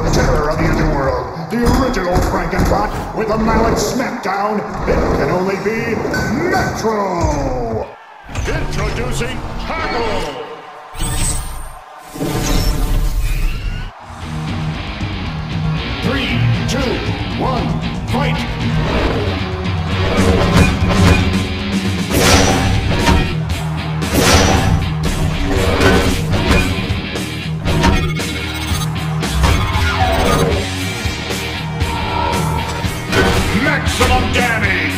the terror of the underworld, the original Frankenbot with a mallet smackdown. It can only be Metro! Introducing Tackle! Three, two, one, fight! Maximum damage!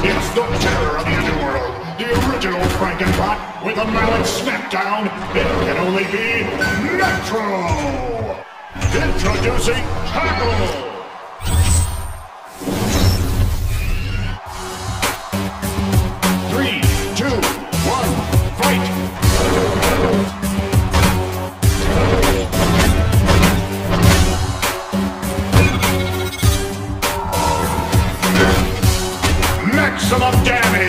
It's the terror of the underworld, the original Frankenbot with a mallet smackdown. It can only be Metro! Introducing Tackle! Maximum damage!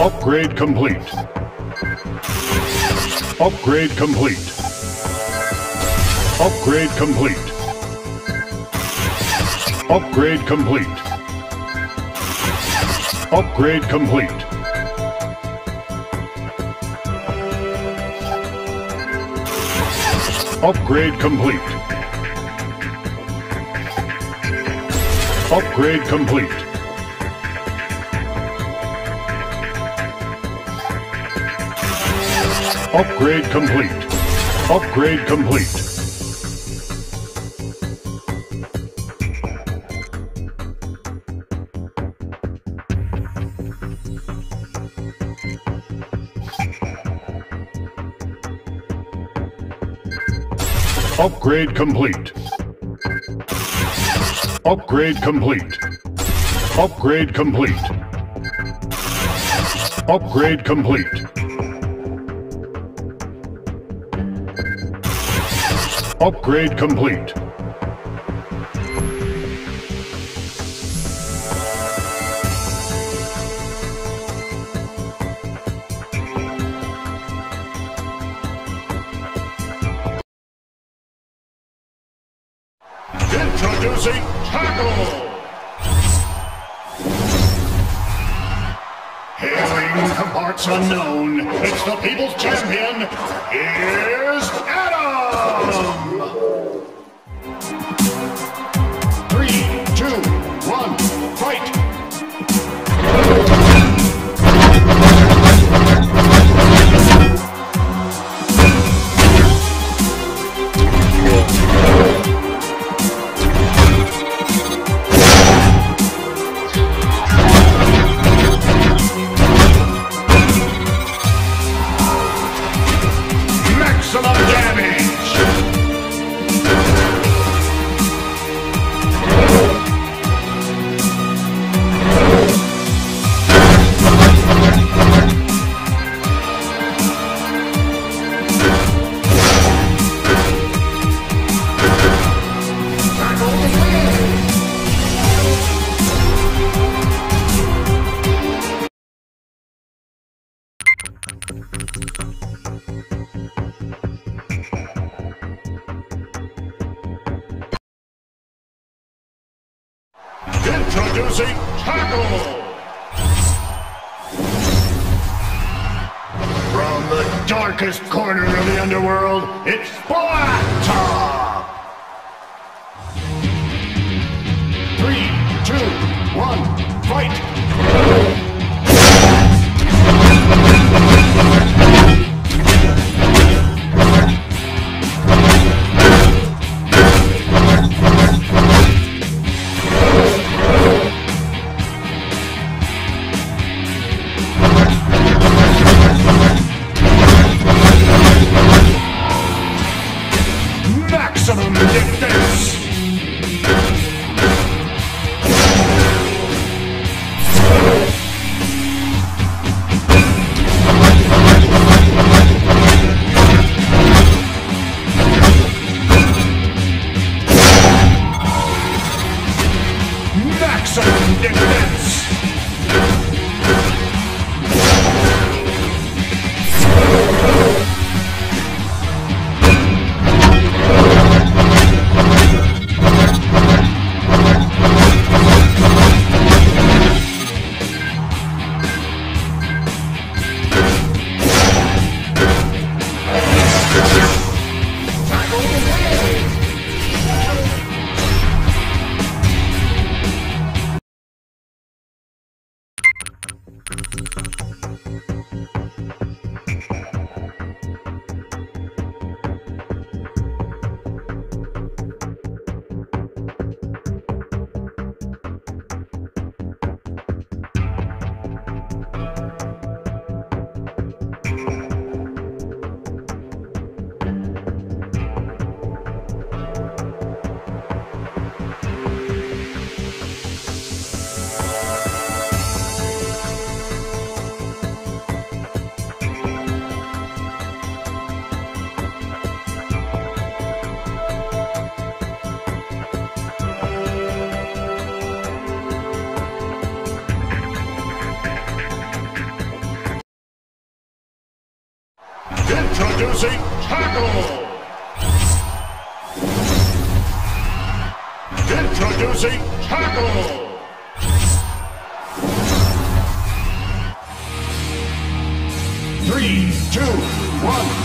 Upgrade complete. Upgrade complete. Upgrade complete. Upgrade complete. Upgrade complete. Upgrade complete. Upgrade complete. Upgrade complete. Upgrade complete. Upgrade complete. Upgrade complete. Upgrade complete. Upgrade complete. Upgrade complete. Introducing Tackle! Hailing from parts unknown, it's the People's Champion, here's Atom! 3, 2, 1, fight! Introducing Tackle! From the darkest corner of the underworld, it's Black Tom! 3, 2, 1, fight! Introducing Tackle! Introducing Tackle! Three, two, one.